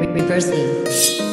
Reversing.